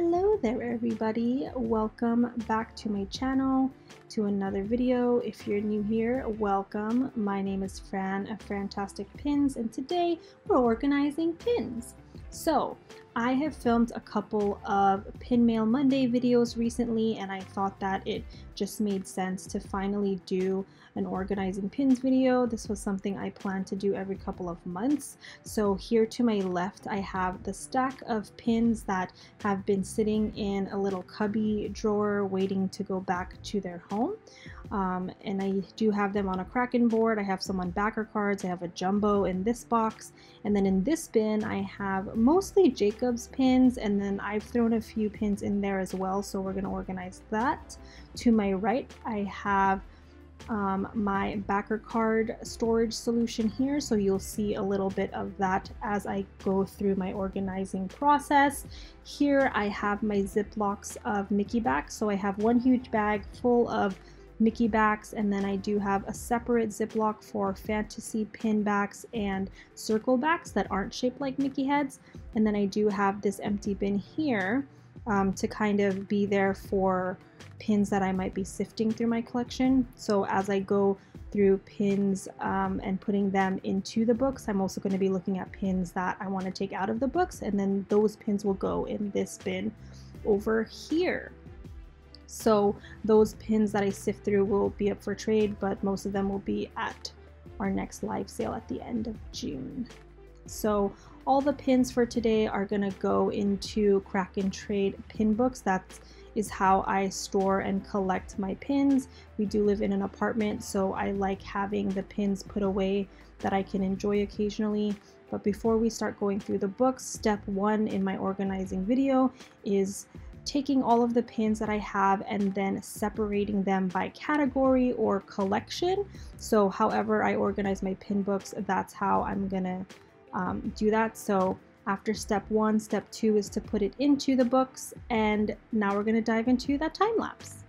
Hello there everybody, welcome back to my channel, to another video. If you're new here, welcome. My name is Fran of Frantastic Pins, and today we're organizing pins. So I have filmed a couple of Pin Mail Monday videos recently, and I thought that it just made sense to finally do an organizing pins video. This was something I planned to do every couple of months. So here to my left, I have the stack of pins that have been sitting in a little cubby drawer waiting to go back to their home. And I do have them on a Kraken board. I have some on backer cards. I have a jumbo in this box. And then in this bin, I have mostly Jacob's pins, and then I've thrown a few pins in there as well. So we're going to organize that. To my right, I have my backer card storage solution here, so you'll see a little bit of that as I go through my organizing process. Here I have my Ziplocs of Mickey backs, so I have one huge bag full of Mickey backs, and then I do have a separate Ziploc for fantasy pin backs and circle backs that aren't shaped like Mickey heads, and then I do have this empty bin here to kind of be there for pins that I might be sifting through my collection. So as I go through pins and putting them into the books, I'm also going to be looking at pins that I want to take out of the books, and then those pins will go in this bin over here. So those pins that I sift through will be up for trade, but most of them will be at our next live sale at the end of June. So all the pins for today are going to go into KrakenTrade pin books. That's is how I store and collect my pins. We do live in an apartment, so I like having the pins put away that I can enjoy occasionally. But before we start going through the books, step one in my organizing video is taking all of the pins that I have and then separating them by category or collection. So however I organize my pin books, that's how I'm gonna do that. So after step one, step two is to put it into the books, and now we're going to dive into that time lapse.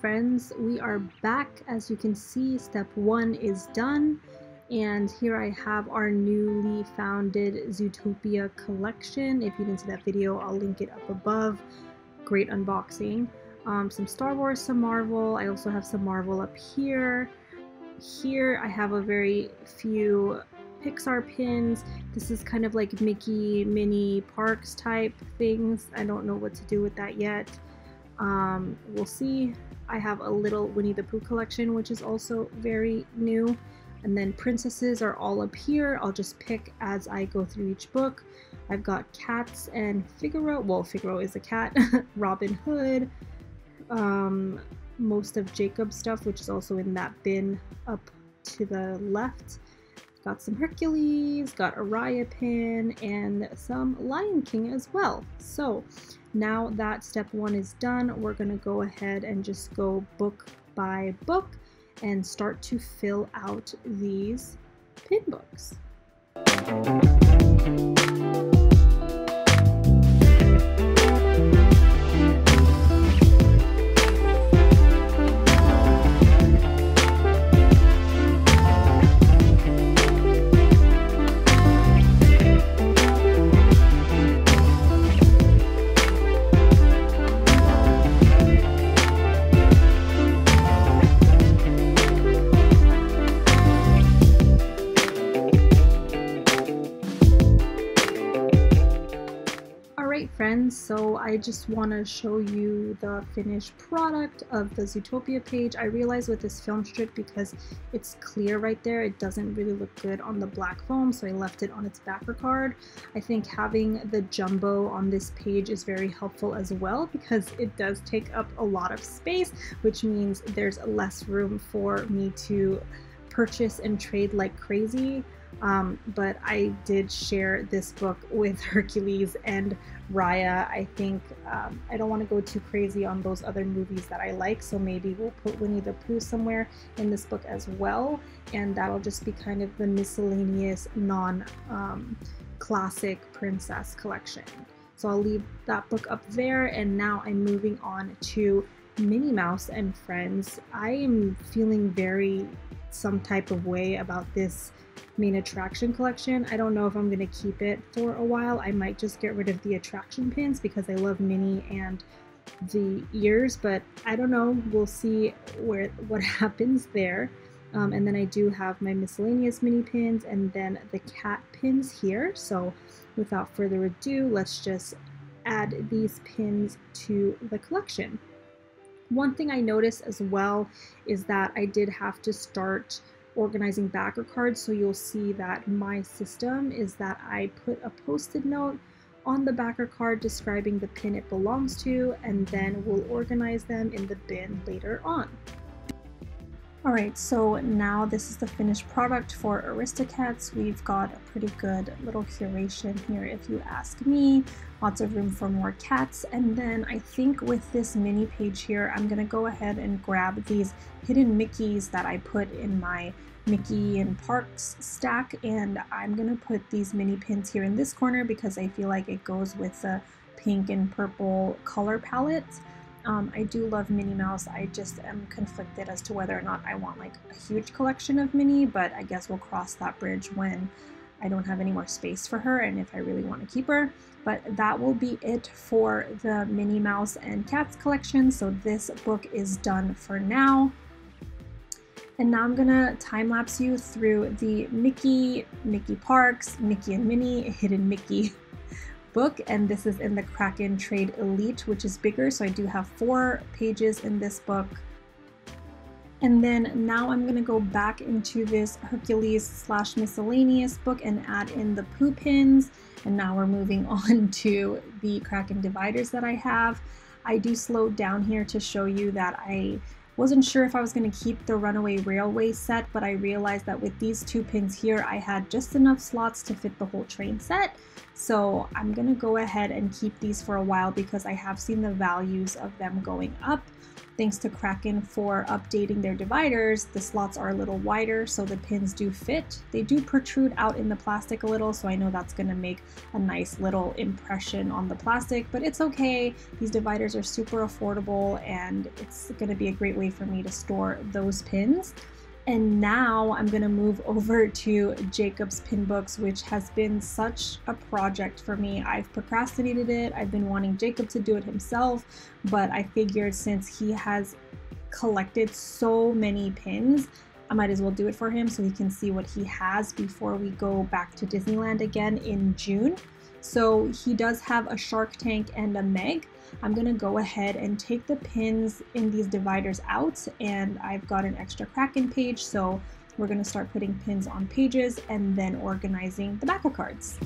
Friends, we are back. As you can see, step one is done, and here I have our newly founded Zootopia collection. If you didn't see that video, I'll link it up above. Great unboxing. Some Star Wars, some Marvel. I also have some Marvel up here. Here I have a very few Pixar pins. This is kind of like Mickey, Minnie, Parks type things. I don't know what to do with that yet. We'll see. I have a little Winnie the Pooh collection, which is also very new. And then princesses are all up here. I'll just pick as I go through each book. I've got cats and Figaro. Well, Figaro is a cat. Robin Hood. Most of Jacob's stuff, which is also in that bin up to the left. Got some Hercules, got a Raya pin, and some Lion King as well. So now that step one is done, we're going to go ahead and just go book by book and start to fill out these pin books. So I just want to show you the finished product of the Zootopia page. I realized with this film strip, because it's clear right there, it doesn't really look good on the black foam, so I left it on its backer card. I think having the jumbo on this page is very helpful as well, because it does take up a lot of space, which means there's less room for me to purchase and trade like crazy. But I did share this book with Hercules and Raya. I think I don't want to go too crazy on those other movies that I like, so maybe we'll put Winnie the Pooh somewhere in this book as well, and that'll just be kind of the miscellaneous non-classic princess collection. So I'll leave that book up there, and now I'm moving on to Minnie Mouse and Friends. I am feeling very some type of way about this main attraction collection. I don't know if I'm going to keep it for a while. I might just get rid of the attraction pins because I love Minnie and the ears, but I don't know. We'll see what happens there. And then I do have my miscellaneous Minnie pins and then the cat pins here. So without further ado, let's just add these pins to the collection. One thing I noticed as well is that I did have to start organizing backer cards, so you'll see that my system is that I put a post-it note on the backer card describing the pin it belongs to, and then we'll organize them in the bin later on. Alright, so now this is the finished product for Aristocats. We've got a pretty good little curation here if you ask me. Lots of room for more cats. And then I think with this mini page here, I'm going to go ahead and grab these hidden Mickeys that I put in my Mickey and Parks stack. And I'm going to put these mini pins here in this corner because I feel like it goes with the pink and purple color palette. I do love Minnie Mouse. I just am conflicted as to whether or not I want like a huge collection of Minnie, but I guess we'll cross that bridge when I don't have any more space for her and if I really want to keep her. But that will be it for the Minnie Mouse and Cats collection. So this book is done for now. And now I'm gonna time-lapse you through the Mickey, Mickey Parks, Mickey and Minnie, Hidden Mickey book, and this is in the KrakenTrade Elite, which is bigger, so I do have 4 pages in this book. And then now I'm gonna go back into this Hercules slash miscellaneous book and add in the Pooh pins, and now we're moving on to the Kraken dividers that I have. I do slow down here to show you that I wasn't sure if I was going to keep the Runaway Railway set, but I realized that with these 2 pins here, I had just enough slots to fit the whole train set. So I'm going to go ahead and keep these for a while because I have seen the values of them going up. Thanks to Kraken for updating their dividers, the slots are a little wider, so the pins do fit. They do protrude out in the plastic a little, so I know that's going to make a nice little impression on the plastic, but it's okay. These dividers are super affordable, and it's going to be a great way for me to store those pins. And now I'm going to move over to Jacob's pin books, which has been such a project for me. I've procrastinated it. I've been wanting Jacob to do it himself, but I figured since he has collected so many pins, I might as well do it for him so he can see what he has before we go back to Disneyland again in June. So he does have a Shark Tank and a Meg. I'm going to go ahead and take the pins in these dividers out, and I've got an extra Kraken page, so we're going to start putting pins on pages and then organizing the backer cards.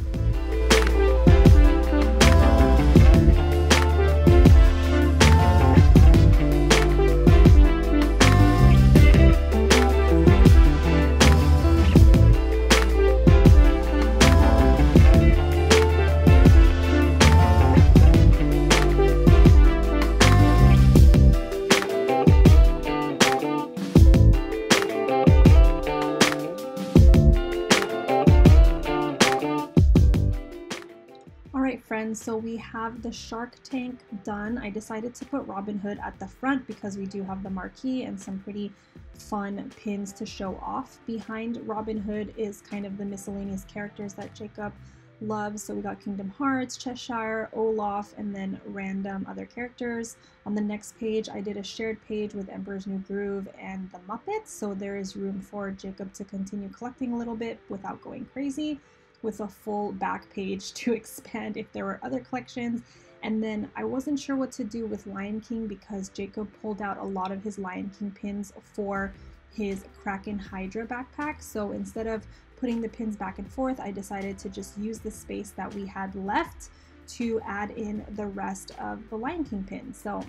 So we have the Shark Tank done. I decided to put Robin Hood at the front because we do have the marquee and some pretty fun pins to show off. Behind Robin Hood is kind of the miscellaneous characters that Jacob loves. So we got Kingdom Hearts, Cheshire, Olaf, and then random other characters. On the next page, I did a shared page with Emperor's New Groove and the Muppets. So there is room for Jacob to continue collecting a little bit without going crazy, with a full back page to expand if there were other collections. And then I wasn't sure what to do with Lion King because Jacob pulled out a lot of his Lion King pins for his Kraken Hydra backpack. So instead of putting the pins back and forth, I decided to just use the space that we had left to add in the rest of the Lion King pins. So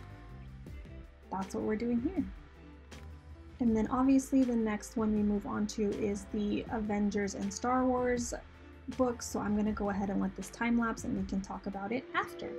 that's what we're doing here. And then obviously the next one we move on to is the Avengers and Star Wars books, so I'm going to go ahead and let this time lapse and we can talk about it after.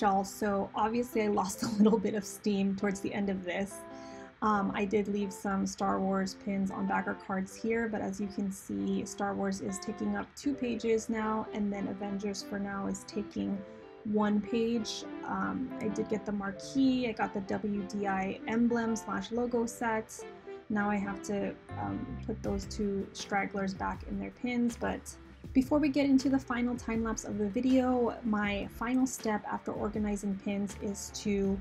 Y'all, so obviously I lost a little bit of steam towards the end of this. I did leave some Star Wars pins on backer cards here, but as you can see, Star Wars is taking up 2 pages now, and then Avengers for now is taking 1 page. I did get the marquee, I got the WDI emblem / logo sets. Now I have to put those 2 stragglers back in their pins, but before we get into the final time lapse of the video, my final step after organizing pins is to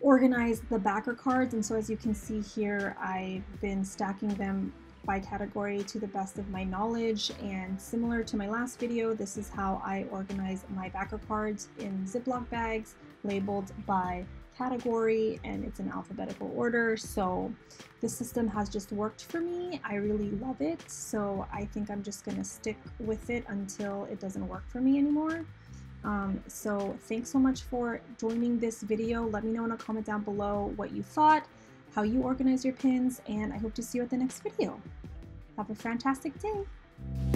organize the backer cards. And so as you can see here, I've been stacking them by category to the best of my knowledge. And similar to my last video, this is how I organize my backer cards in Ziploc bags labeled by category, and it's in alphabetical order. So this system has just worked for me. I really love it. So I think I'm just gonna stick with it until it doesn't work for me anymore. So thanks so much for joining this video. Let me know in a comment down below what you thought, how you organize your pins, and I hope to see you at the next video. Have a fantastic day.